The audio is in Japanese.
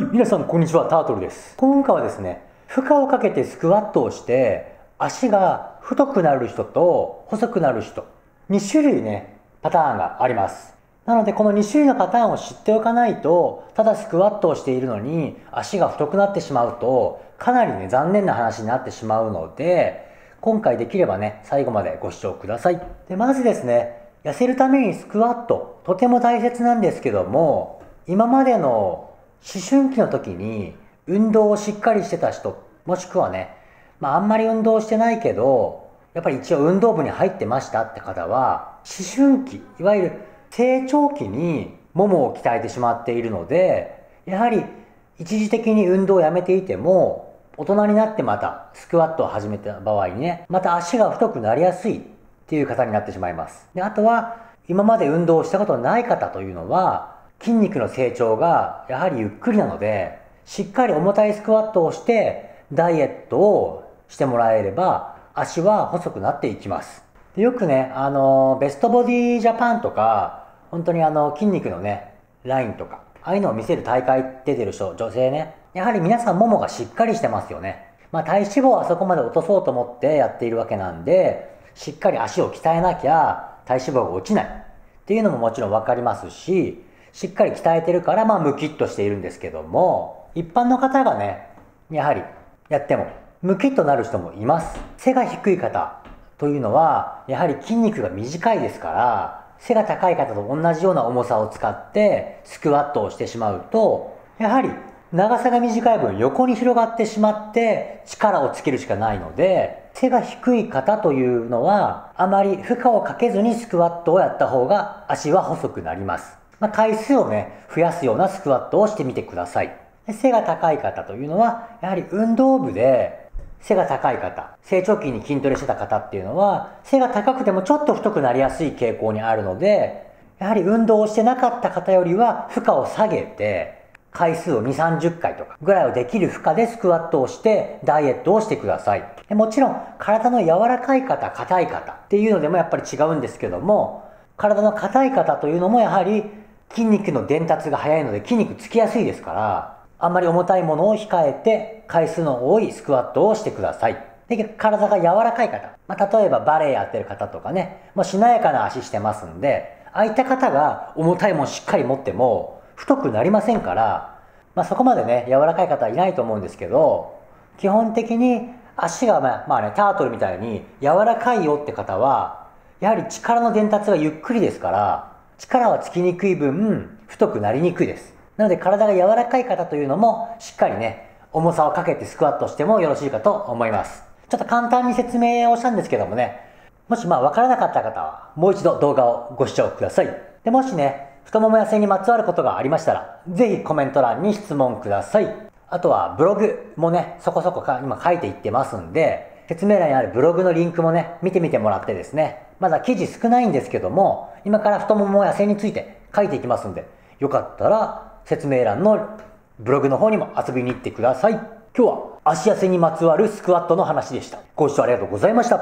はい、皆さんこんにちは、タートルです。今回はですね、負荷をかけてスクワットをして、足が太くなる人と細くなる人、2種類ね、パターンがあります。なので、この2種類のパターンを知っておかないと、ただスクワットをしているのに、足が太くなってしまうと、かなりね、残念な話になってしまうので、今回できればね、最後までご視聴ください。で、まずですね、痩せるためにスクワット、とても大切なんですけども、今までの思春期の時に運動をしっかりしてた人、もしくはね、あんまり運動してないけど、やっぱり一応運動部に入ってましたって方は、思春期、いわゆる成長期にももを鍛えてしまっているので、やはり一時的に運動をやめていても、大人になってまたスクワットを始めた場合にね、また足が太くなりやすいっていう方になってしまいます。で、あとは、今まで運動をしたことない方というのは、筋肉の成長がやはりゆっくりなので、しっかり重たいスクワットをしてダイエットをしてもらえれば足は細くなっていきます。で、よくね、ベストボディジャパンとか、本当に筋肉のね、ラインとか、ああいうのを見せる大会出てる人、女性ね、やはり皆さんももがしっかりしてますよね。体脂肪はそこまで落とそうと思ってやっているわけなんで、しっかり足を鍛えなきゃ体脂肪が落ちないっていうのももちろんわかりますし、しっかり鍛えてるから、ムキッとしているんですけども、一般の方がね、やはりやっても、ムキッとなる人もいます。背が低い方というのは、やはり筋肉が短いですから、背が高い方と同じような重さを使って、スクワットをしてしまうと、やはり長さが短い分、横に広がってしまって、力をつけるしかないので、背が低い方というのは、あまり負荷をかけずにスクワットをやった方が、足は細くなります。回数をね、増やすようなスクワットをしてみてください。背が高い方というのは、やはり運動部で背が高い方、成長期に筋トレしてた方っていうのは、背が高くてもちょっと太くなりやすい傾向にあるので、やはり運動をしてなかった方よりは負荷を下げて、回数を2、30回とかぐらいをできる負荷でスクワットをして、ダイエットをしてください。もちろん、体の柔らかい方、硬い方っていうのでもやっぱり違うんですけども、体の硬い方というのもやはり、筋肉の伝達が早いので筋肉つきやすいですから、あんまり重たいものを控えて回数の多いスクワットをしてください。で、体が柔らかい方。例えばバレエやってる方とかね、しなやかな足してますんで、ああいった方が重たいものしっかり持っても太くなりませんから、そこまでね、柔らかい方はいないと思うんですけど、基本的に足がタートルみたいに柔らかいよって方は、やはり力の伝達がゆっくりですから、力はつきにくい分、太くなりにくいです。なので体が柔らかい方というのも、しっかりね、重さをかけてスクワットしてもよろしいかと思います。ちょっと簡単に説明をしたんですけどもね、もしわからなかった方は、もう一度動画をご視聴ください。で、もしね、太もも痩せにまつわることがありましたら、ぜひコメント欄に質問ください。あとはブログもね、そこそこ今書いていってますんで、説明欄にあるブログのリンクもね、見てみてもらってですね、まだ記事少ないんですけども、今から太もも痩せについて書いていきますんで、よかったら説明欄のブログの方にも遊びに行ってください。今日は足痩せにまつわるスクワットの話でした。ご視聴ありがとうございました。